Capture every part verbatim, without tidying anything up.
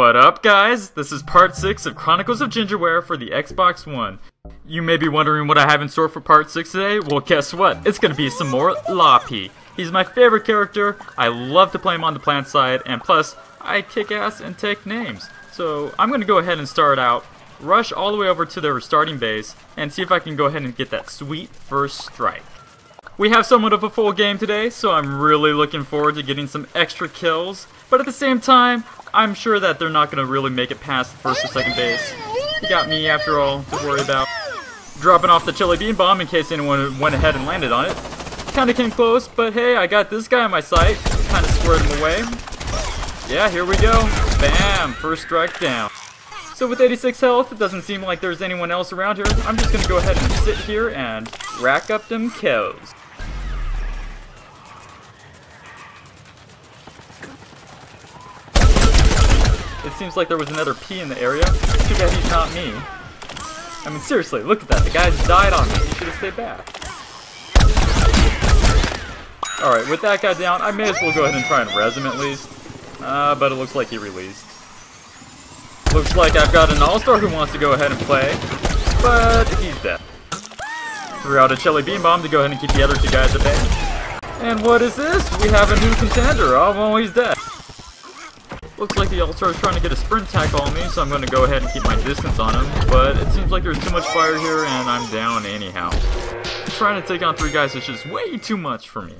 What up, guys? This is part six of Chronicles of Gingerware for the Xbox One. You may be wondering what I have in store for part six today. Well, guess what? It's gonna be some more Law Pea. He's my favorite character. I love to play him on the plant side, and plus, I kick ass and take names. So I'm gonna go ahead and start out, rush all the way over to their starting base, and see if I can go ahead and get that sweet first strike. We have somewhat of a full game today, so I'm really looking forward to getting some extra kills. But at the same time, I'm sure that they're not going to really make it past the first or second base. You got me, after all, to worry about. Dropping off the Shelly Bean Bomb in case anyone went ahead and landed on it. Kind of came close, but hey, I got this guy on my sight. Kind of squared him away. Yeah, here we go. Bam! First strike down. So with eighty-six health, it doesn't seem like there's anyone else around here. I'm just going to go ahead and sit here and rack up them kills. It seems like there was another Pea in the area. Too bad he's not me. I mean, seriously, look at that. The guy's died on me. He should have stayed back. Alright, with that guy down, I may as well go ahead and try and res him at least. Uh, but it looks like he released. Looks like I've got an all-star who wants to go ahead and play, but he's dead. Threw out a Shelly Bean Bomb to go ahead and keep the other two guys at bay. And what is this? We have a new contender. Oh, well, he's dead. Looks like the all-star is trying to get a sprint attack on me, so I'm going to go ahead and keep my distance on him, but it seems like there's too much fire here, and I'm down anyhow. Trying to take on three guys is just way too much for me.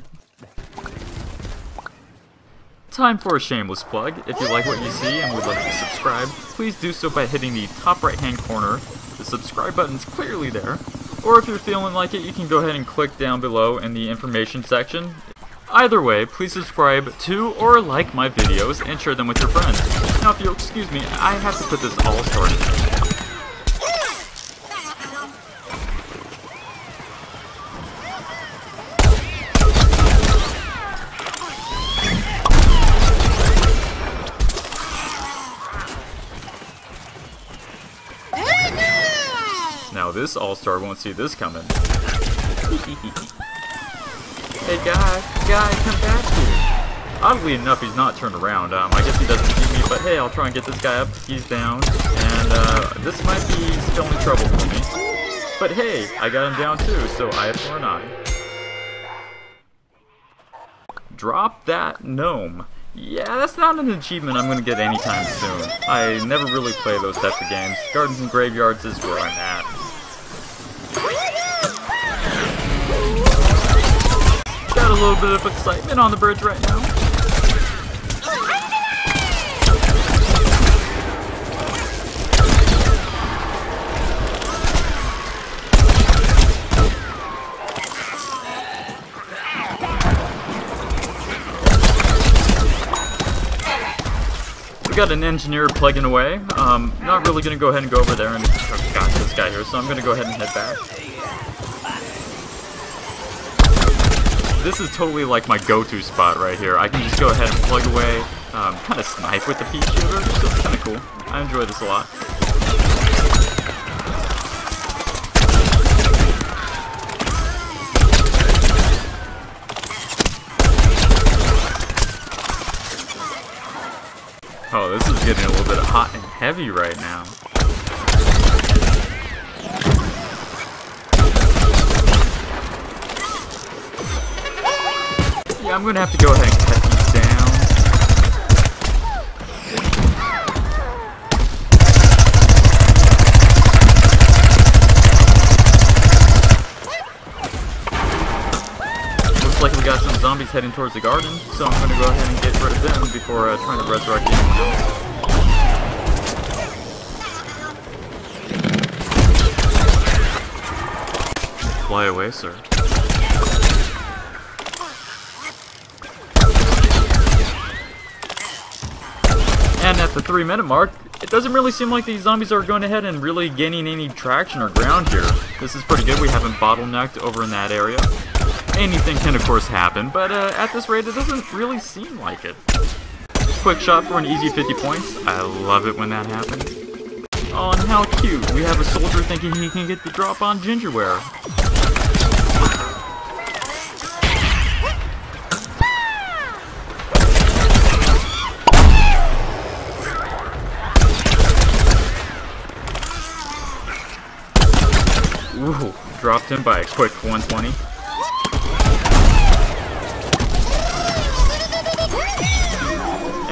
Time for a shameless plug. If you like what you see and would like to subscribe, please do so by hitting the top right-hand corner. The subscribe button's clearly there. Or if you're feeling like it, you can go ahead and click down below in the information section. Either way, please subscribe to or like my videos and share them with your friends. Now, if you'll excuse me, I have to put this all started. Now this all-star won't see this coming. Hey guy, guy, come back here. Oddly enough, he's not turned around. Um, I guess he doesn't see me, but hey, I'll try and get this guy up. He's down, and uh, this might be still in trouble for me. But hey, I got him down too, so I have an eye. Drop that gnome. Yeah, that's not an achievement I'm going to get anytime soon. I never really play those types of games. Gardens and Graveyards is where I'm at. A little bit of excitement on the bridge right now. We got an engineer plugging away. Um, not really gonna go ahead and go over there and oh, got this guy here, so I'm gonna go ahead and head back. This is totally like my go-to spot right here. I can just go ahead and plug away, um, kind of snipe with the Pea Shooter, so it's kind of cool. I enjoy this a lot. Oh, this is getting a little bit hot and heavy right now. I'm gonna have to go ahead and cut these down. Looks like we got some zombies heading towards the garden, so I'm gonna go ahead and get rid of them before uh, trying to resurrect anyone else. Fly away, sir. And at the three minute mark, it doesn't really seem like these zombies are going ahead and really gaining any traction or ground here. This is pretty good, we haven't bottlenecked over in that area. Anything can of course happen, but uh, at this rate it doesn't really seem like it. Quick shot for an easy fifty points, I love it when that happens. Oh, and how cute, we have a soldier thinking he can get the drop on Gingerware. Ooh, dropped him by a quick one twenty.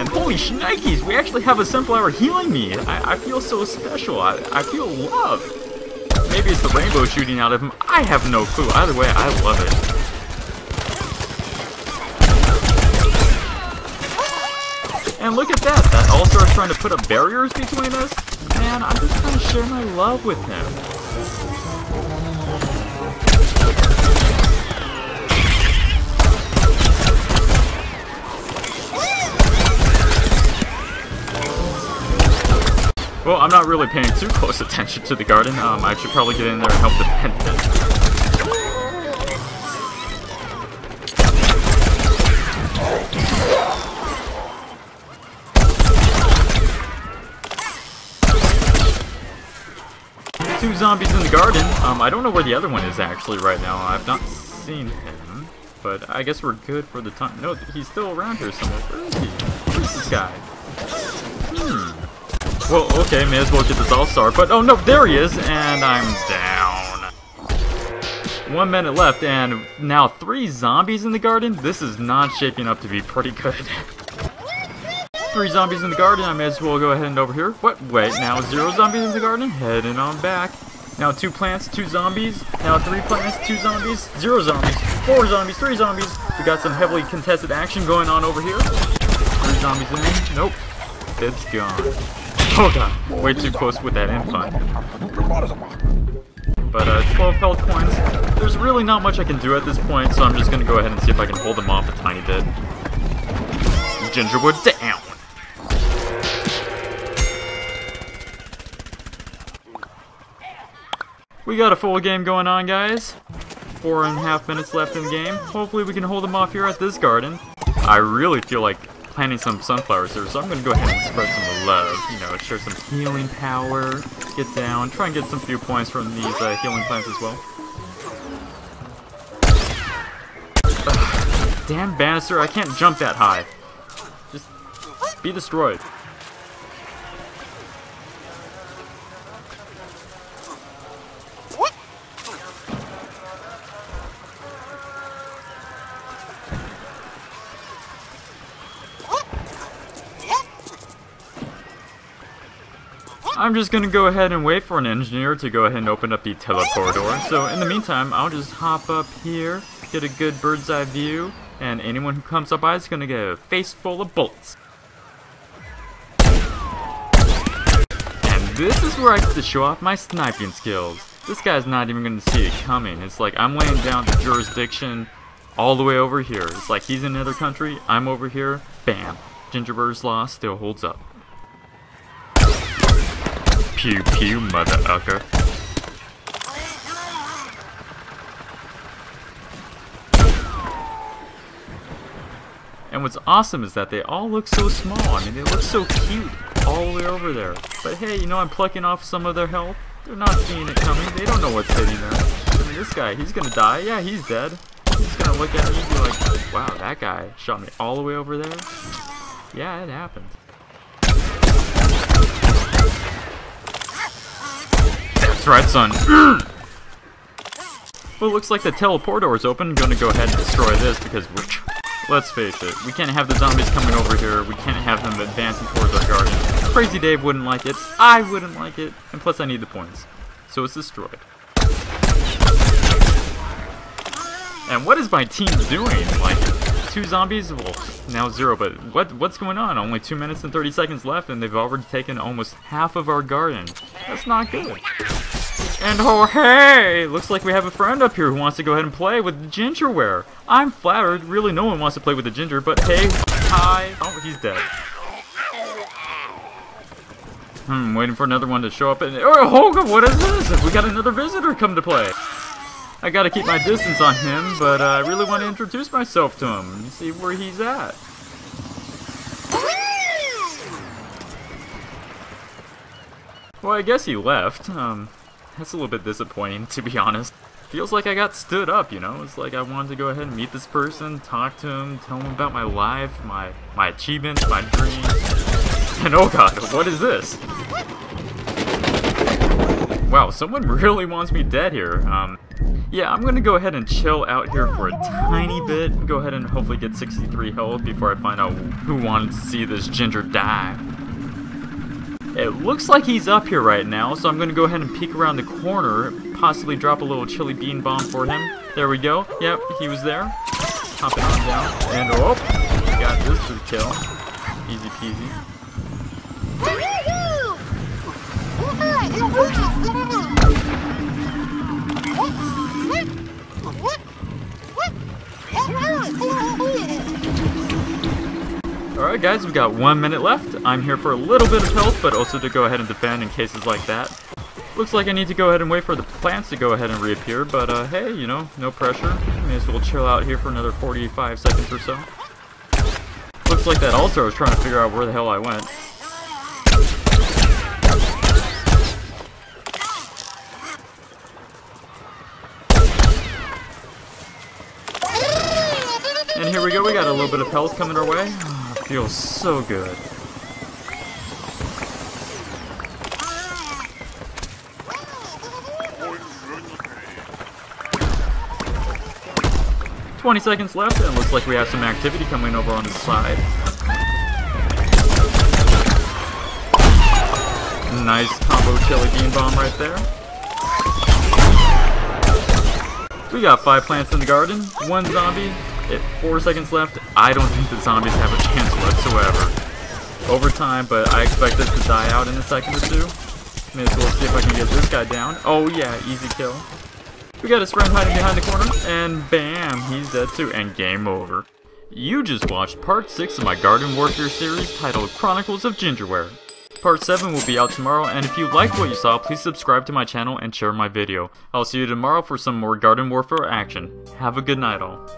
And holy shnikes, we actually have a sunflower healing me! I, I feel so special, I, I feel loved. Maybe it's the rainbow shooting out of him, I have no clue. Either way, I love it. And look at that, that all-star's trying to put up barriers between us. Man, I'm just trying to share my love with him. Well, I'm not really paying too close attention to the garden. Um, I should probably get in there and help defend it. Two zombies in the garden. Um, I don't know where the other one is actually right now. I've not seen him, but I guess we're good for the time. No, he's still around here somewhere. Where is he? Where's this guy? Hmm. Well, okay, may as well get this all-star, but oh no, there he is, and I'm down. One minute left, and now three zombies in the garden? This is not shaping up to be pretty good. Three zombies in the garden, I may as well go ahead and over here. What? Wait, now zero zombies in the garden, heading on back. Now two plants, two zombies. Now three plants, two zombies, zero zombies, four zombies, three zombies. We got some heavily contested action going on over here. Three zombies in. Nope. It's gone. Oh god, way too close with that end fight. But uh, twelve health coins. There's really not much I can do at this point, so I'm just going to go ahead and see if I can hold them off a tiny bit. Gingerwood down. We got a full game going on, guys. Four and a half minutes left in the game. Hopefully we can hold them off here at this garden. I really feel like planting some sunflowers here, so I'm going to go ahead and spread some love. You know, share some healing power, get down, try and get some few points from these uh, healing plants as well. Ugh, damn banister, I can't jump that high. Just be destroyed. I'm just gonna go ahead and wait for an engineer to go ahead and open up the teleport door. So in the meantime, I'll just hop up here, get a good bird's eye view, and anyone who comes up by is gonna get a face full of bullets. And this is where I get to show off my sniping skills. This guy's not even gonna see it coming. It's like I'm laying down the jurisdiction all the way over here. It's like he's in another country, I'm over here, bam. Gingerbird's Law still holds up. Pew pew, mother ucker. And what's awesome is that they all look so small. I mean, they look so cute all the way over there. But hey, you know, I'm plucking off some of their health. They're not seeing it coming. They don't know what's hitting them. I mean, this guy, he's gonna die. Yeah, he's dead. He's gonna look at me and be like, wow, that guy shot me all the way over there. Yeah, it happened. Right, son. Well, it looks like the teleport door is open. I'm gonna go ahead and destroy this because, let's face it, we can't have the zombies coming over here. We can't have them advancing towards our garden. Crazy Dave wouldn't like it. I wouldn't like it. And plus, I need the points, so it's destroyed. And what is my team doing? Like two zombies? Well, now zero. But what what's going on? Only two minutes and thirty seconds left, and they've already taken almost half of our garden. That's not good. And oh hey, looks like we have a friend up here who wants to go ahead and play with Gingerware. I'm flattered, really no one wants to play with the ginger, but hey, hi. Oh, he's dead. Hmm, waiting for another one to show up and oh, Hoga, what is this? We got another visitor come to play. I gotta keep my distance on him, but uh, I really want to introduce myself to him and see where he's at. Well, I guess he left. Um... That's a little bit disappointing, to be honest. Feels like I got stood up, you know? It's like I wanted to go ahead and meet this person, talk to him, tell him about my life, my, my achievements, my dreams. And oh god, what is this? Wow, someone really wants me dead here. Um, yeah, I'm gonna go ahead and chill out here for a tiny bit. Go ahead and hopefully get sixty-three health before I find out who wanted to see this ginger die. It looks like he's up here right now, so I'm gonna go ahead and peek around the corner, possibly drop a little chili bean bomb for him. There we go. Yep, he was there. Hopping on down. And oh, got this for the kill. Easy peasy. Alright guys, we've got one minute left. I'm here for a little bit of health, but also to go ahead and defend in cases like that. Looks like I need to go ahead and wait for the plants to go ahead and reappear, but uh, hey, you know, no pressure. May as well chill out here for another forty-five seconds or so. Looks like that also I was trying to figure out where the hell I went. And here we go, we got a little bit of health coming our way. Oh, it feels so good. twenty seconds left, and it looks like we have some activity coming over on the side. Nice combo chili bean bomb right there. We got five plants in the garden, one zombie. At four seconds left, I don't think the zombies have a chance whatsoever. Overtime, but I expect this to die out in a second or two. May as well see if I can get this guy down. Oh yeah, easy kill. We got his friend hiding behind the corner, and bam, he's dead too, and game over. You just watched part six of my Garden Warfare series titled Chronicles of Gingerware. Part seven will be out tomorrow, and if you liked what you saw, please subscribe to my channel and share my video. I'll see you tomorrow for some more Garden Warfare action. Have a good night all.